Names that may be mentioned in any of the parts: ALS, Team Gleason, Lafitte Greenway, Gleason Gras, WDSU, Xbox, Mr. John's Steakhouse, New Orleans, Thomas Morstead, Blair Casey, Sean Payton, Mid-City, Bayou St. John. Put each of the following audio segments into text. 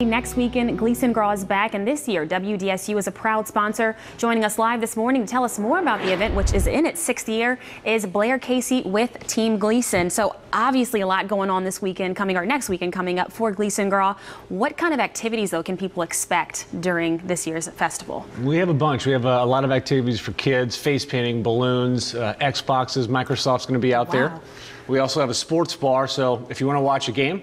Next weekend, Gleason Gras back, and this year WDSU is a proud sponsor. Joining us live this morning to tell us more about the event, which is in its sixth year, is Blair Casey with Team Gleason. So obviously a lot going on this weekend coming, or next weekend coming up for Gleason Gras. What kind of activities though can people expect during this year's festival? We have a bunch. We have a lot of activities for kids, face painting, balloons, Xboxes. Microsoft's going to be out there. We also have a sports bar, so if you want to watch a game,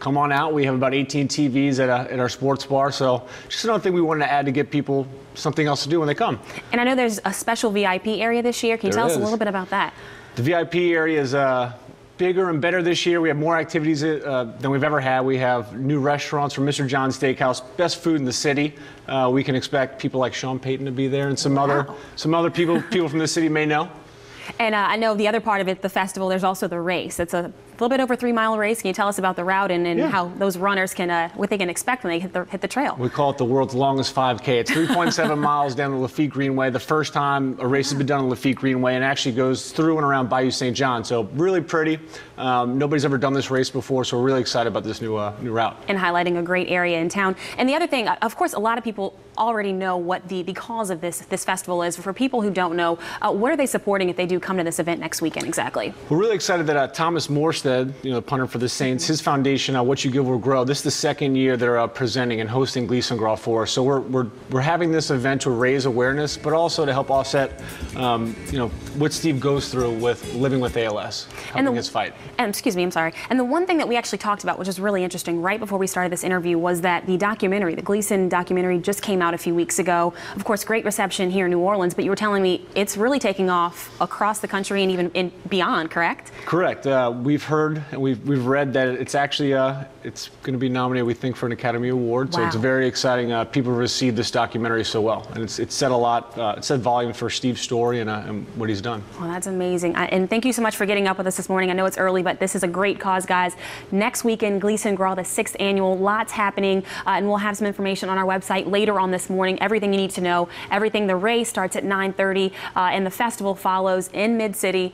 come on out. We have about 18 TVs at our sports bar, so just another thing we wanted to add to get people something else to do when they come. And I know there's a special VIP area this year. Can you tell us a little bit about that? The VIP area is bigger and better this year. We have more activities than we've ever had. We have new restaurants from Mr. John's Steakhouse, best food in the city. We can expect people like Sean Payton to be there and some other people from the city may know. And I know the other part of it, the festival, there's also the race. It's a little bit over 3-mile race. Can you tell us about the route and how those runners can, what they can expect when they hit the trail? We call it the world's longest 5K. It's 3.7 miles down the Lafitte Greenway. The first time a race has been done on Lafitte Greenway, and actually goes through and around Bayou St. John. So really pretty. Nobody's ever done this race before, so we're really excited about this new route. And highlighting a great area in town. And the other thing, of course, a lot of people already know what the cause of this festival is. For people who don't know, what are they supporting if they do come to this event next weekend exactly? We're really excited that Thomas Morstead, the punter for the Saints, his foundation, What You Give Will Grow, this is the second year they're presenting and hosting Gleason Gras for us. So we're having this event to raise awareness, but also to help offset, what Steve goes through with living with ALS, helping his fight. And the one thing that we actually talked about, which is really interesting, right before we started this interview, was that the Gleason documentary just came out a few weeks ago. Of course, great reception here in New Orleans, but you were telling me it's really taking off across the country and even beyond, correct? Correct. We've heard and we've read that it's actually it's going to be nominated, we think, for an Academy Award. So it's very exciting. People received this documentary so well, and it's said a lot. It said volume for Steve's story and what he's done. Well, that's amazing. And thank you so much for getting up with us this morning. I know it's early, but this is a great cause, guys. Next weekend, Gleason Gras, the 6th annual. Lots happening, and we'll have some information on our website later on this morning. Everything you need to know. The race starts at 9:30, and the festival follows in Mid-City.